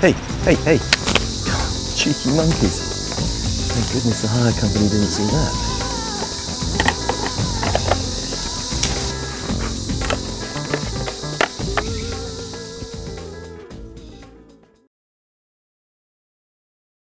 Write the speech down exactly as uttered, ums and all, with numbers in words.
Hey, hey, hey. Cheeky monkeys. Thank goodness the hire company didn't see that.